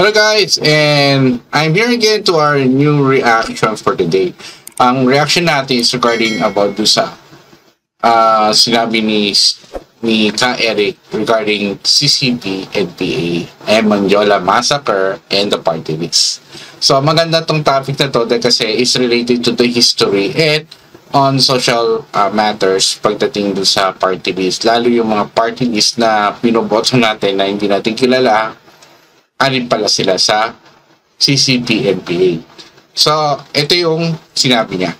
Hello guys, and I'm here again to our new reaction for today. Ang reaction natin is regarding about do sa sinabi ni Ka-Eric regarding CCP, NPA, and Mendiola Massacre and the party list. So maganda tong topic na to dahil kasi is related to the history and on social matters pagdating do sa party list. Lalo yung mga party list na pinoboto natin na hindi natin kilala. Alin pala sila sa CCP NPA. So, ito yung sinabi niya.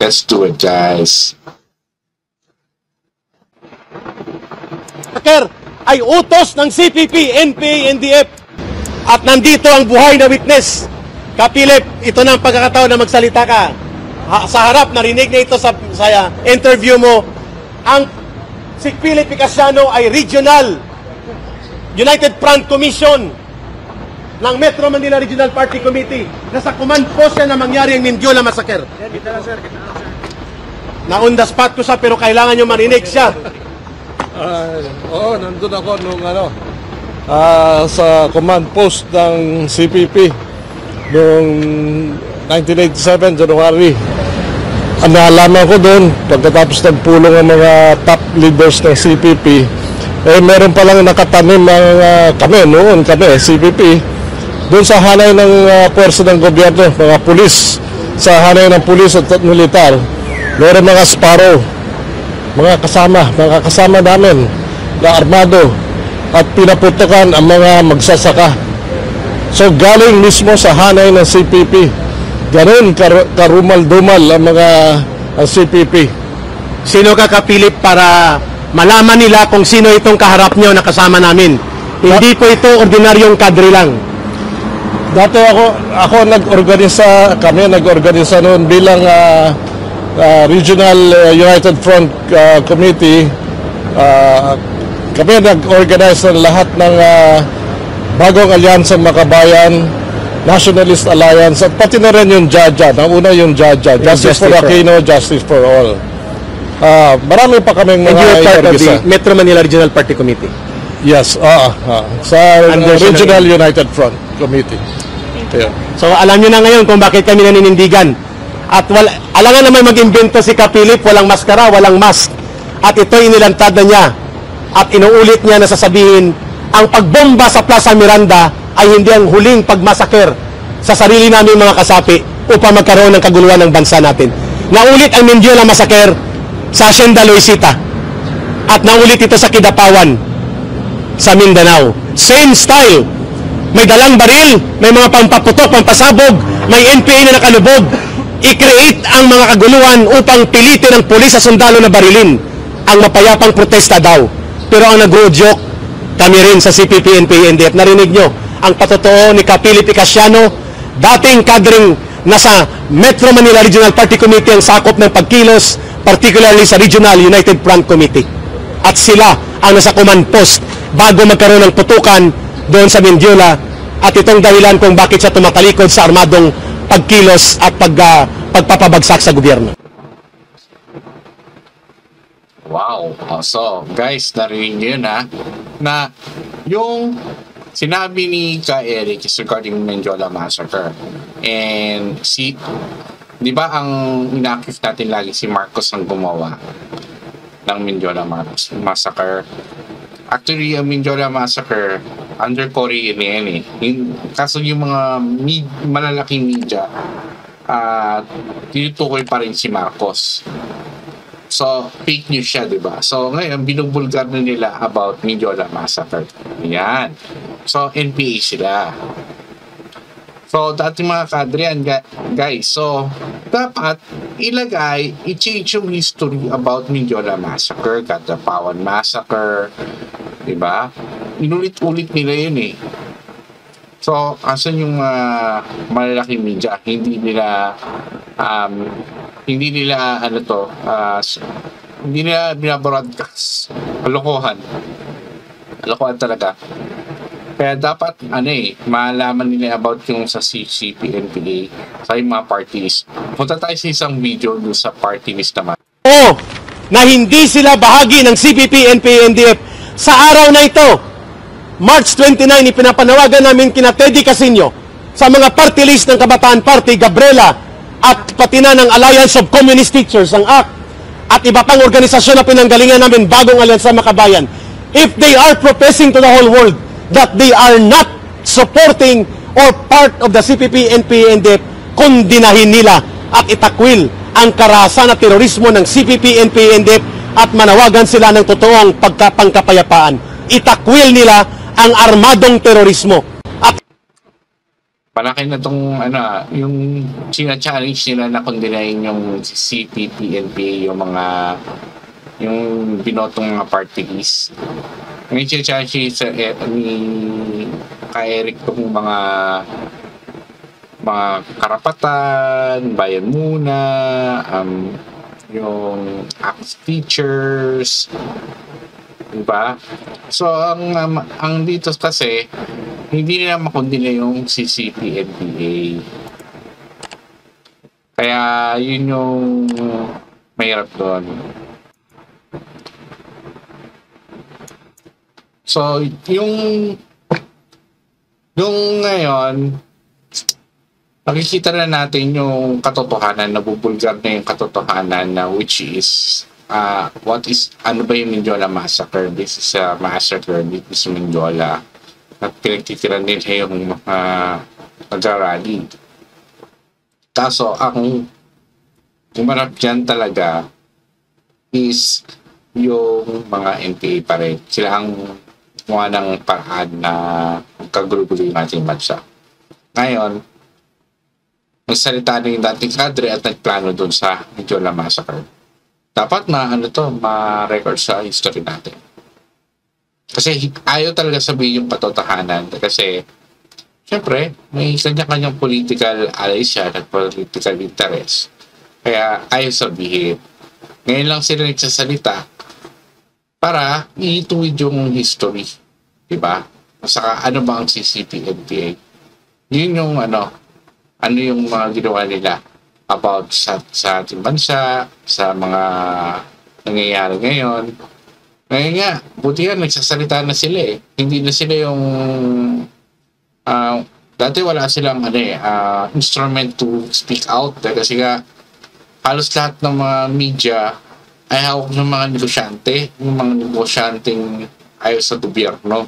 Let's do it, guys. Massacre ay utos ng CPP, NPA, NDF. At nandito ang buhay na witness. Kapilip, ito na ang pagkakataon na magsalita ka. Sa harap, narinig na ito sa interview mo. Ang si Philip Picasiano ay Regional United Front Commission ng Metro Manila Regional Party Committee. Nasa command post siya na mangyari ang Mendiola Massacre. Kita lang, sir. Na-unda spot ko siya pero kailangan nyo marinig siya. Oo, nandun ako nung sa command post ng CPP noong 1987, January. Ang naalaman ko doon, pagkatapos nagpulong ang mga top leaders ng CPP, meron palang nakatanim ng kami, CPP, doon sa hanay ng pwersa ng gobyerno, mga pulis, sa hanay ng pulis at militar, meron mga sparrow, mga kasama namin na armado at pinaputukan ang mga magsasaka. So galing mismo sa hanay ng CPP, ganun karumal-dumal ang mga CPP. Sino ka, Kapilip, para malaman nila kung sino itong kaharap nyo na kasama namin? Hindi po ito ordinaryong kadre lang. Dati ako nag-organisa, kami nag-organisa noon bilang Regional United Front Committee. Kami nag-organize ng lahat ng bagong alyansa ng makabayan, Nationalist Alliance, at pati na rin yung JAJA. Nauna yung JAJA, Justice for Aquino, Justice for All. Marami pa kaming mga inorgisa. Metro Manila Regional Party Committee. Yes, sa Regional United Front Committee. Okay. So alam nyo na ngayon kung bakit kami naninindigan. At alam nga naman mag-invento si Kapilip, walang maskara, walang mask. At ito'y inilantad na niya. At inuulit niya na sasabihin, ang pagbomba sa Plaza Miranda ay hindi ang huling pagmasaker sa sarili namin mga kasapi upang magkaroon ng kaguluhan ng bansa natin. Naulit ang Mendiola Massacre sa Asyenda Luisita at naulit ito sa Kidapawan sa Mindanao. Same style, may dalang baril, may mga pampaputok, pampasabog, may NPA na nakalubog. I-create ang mga kaguluhan upang pilitin ang pulis sa sundalo na barilin ang mapayapang protesta daw. Pero ang nag-joke kami rin sa CPP, NPA, NDF. Narinig nyo ang patotoo ni Kapilip Picasiano, dating kadring nasa Metro Manila Regional Party Committee ang sakop ng pagkilos, particularly sa Regional United Front Committee. At sila ang nasa command post bago magkaroon ng putukan doon sa Mendiola, at itong dahilan kung bakit siya tumatalikod sa armadong pagkilos at pagpapabagsak sa gobyerno. Wow! So, guys, narinig nyo yun, na yung sinabi ni Ka-Eric is regarding Mendiola Massacre. And di ba ang inactive natin lagi si Marcos ang gumawa ng Mendiola Massacre? Actually, ang Mendiola Massacre, under Cory yan kaso yung mga malalaking media, tinutukoy pa rin si Marcos. So, fake news siya, di ba? So, ngayon, binubulgar na nila about Mendiola Massacre. Yan. So, NPA sila. So, dating mga kadrian, guys, so, dapat ilagay, i-change yung history about Mendiola Massacre, Katapawan Massacre, diba? Inulit-ulit nila yun So, asan yung malalaking media? Hindi nila binabroadcast. Kalokohan talaga. Kaya dapat, maalaman nila about yung sa CCP, NPA, sa mga parties. Punta tayo sa isang video doon sa party list naman. Oo, na hindi sila bahagi ng CPP, NPA, NDF. Sa araw na ito, March 29, ipinapanawagan namin kina Teddy Casiño sa mga party list ng Kabataan Party, Gabriela, at pati na ng Alliance of Communist Teachers, ang ACT, at iba pang organisasyon na pinanggalingan namin, bagong Alyansa Makabayan. If they are professing to the whole world that they are not supporting or part of the CPP, NPA, and DEP, kondinahin nila at itakwil ang karahasan at terorismo ng CPP, NPA, and DEP at manawagan sila ng totoong pagkapangkapayapaan. Itakwil nila ang armadong terorismo. At palakin na itong, yung sina-challenge nila na kondinahin yung CPP, NPA, yung mga binotong mga party list. May sina-challenge sa ni Ka-Eric itong mga karapatan, bayan muna, yung ACT teachers, diba? So, ang dito kasi, hindi nila makundina yung CCP-NPA. Kaya, yun yung mahirap doon. So, yung ngayon, nakikita na natin yung katotohanan, nabubulgar na yung katotohanan na which is, ano ba yung Mendiola Massacre? This is a massacre, this is Mendiola. At pinagtitira nila yung mga nagarali. Kaso, ang umarap dyan talaga is yung mga NPA pa rin. Sila ang mga ng paraan na magkagulo-gulo yung ating bansa. Ngayon, nagsalita na yung dating kadre at nagplano doon sa Mendiola Massacre. Dapat ma-record sa history natin. Kasi ayaw talaga sabihin yung katotohanan. Kasi, syempre, may kanya-kanyang political allies siya at political interest. Kaya ayaw sabihin. Ngayon lang sila nagsasalita para ituwid yung history. Diba? Saka ano ba ang CCP-NPA? Yun yung ano yung mga ginawa nila about sa ating bansa, sa mga nangyayari ngayon. Ngayon nga, buti yan, nagsasalita na sila eh. Hindi na sila yung... dati wala silang instrument to speak out. Kasi nga, halos lahat ng mga media ay hawak ng mga negosyante. Yung mga negosyanteng ayaw sa gobyerno.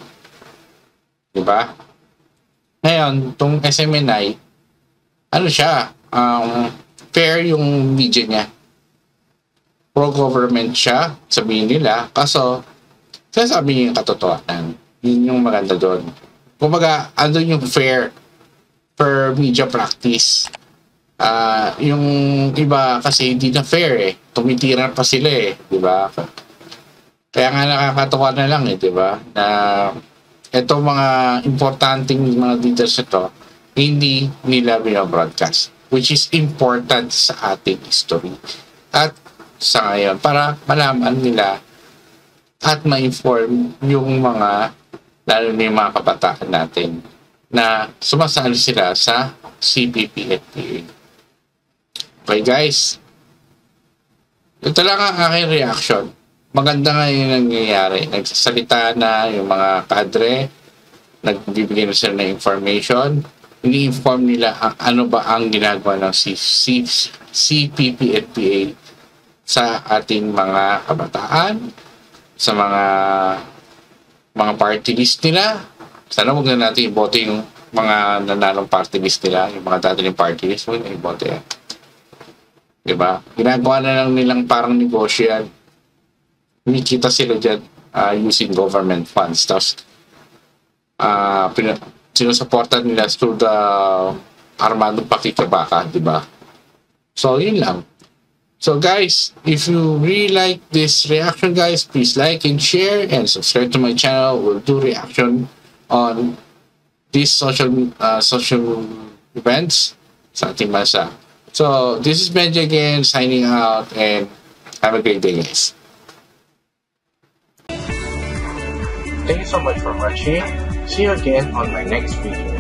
Diba? Ngayon, itong SMNI, siya, fair yung media niya. Pro-government siya, sabihin nila. Kaso, sasabi niya yung katotohanan. Yun yung maganda doon. Kumbaga, andun yung fair media practice. Yung iba kasi hindi na fair eh. Tumitira pa sila eh, di ba? Kaya nga nakakatawa na lang eh, di ba? Na itong mga importanteng mga details ito, hindi nila binabroadcast, which is important sa ating history at sa ngayon para malaman nila at ma-inform yung mga, lalo na yung mga kabataan natin na sumasali sila sa CPP-NPA. Okay guys, ito lang ang aking reaction. Maganda nga yung nangyayari. Nagsasalita na yung mga kadre, nagbibigay na sila ng information, ini-inform nila ano ba ang ginagawa ng CPP-NPA sa ating mga kabataan, sa mga party list nila. Sana huwag na natin ibote yung mga nanalong party list nila, yung mga dati ng party list, huwag na ibote yan. Diba? Ginagawa na lang nilang parang negosyo yan. Kumikita sila dyan using government funds. Tapos, sinusuportan nila through the armadong pakikabaka, di ba? So, yun lang. So, guys, if you really like this reaction, guys, please like and share and subscribe to my channel. We'll do reaction on these social events sa ating bansa. So, this is Benji again, signing out, and have a great day, guys. Thank you so much for watching. See you again on my next video.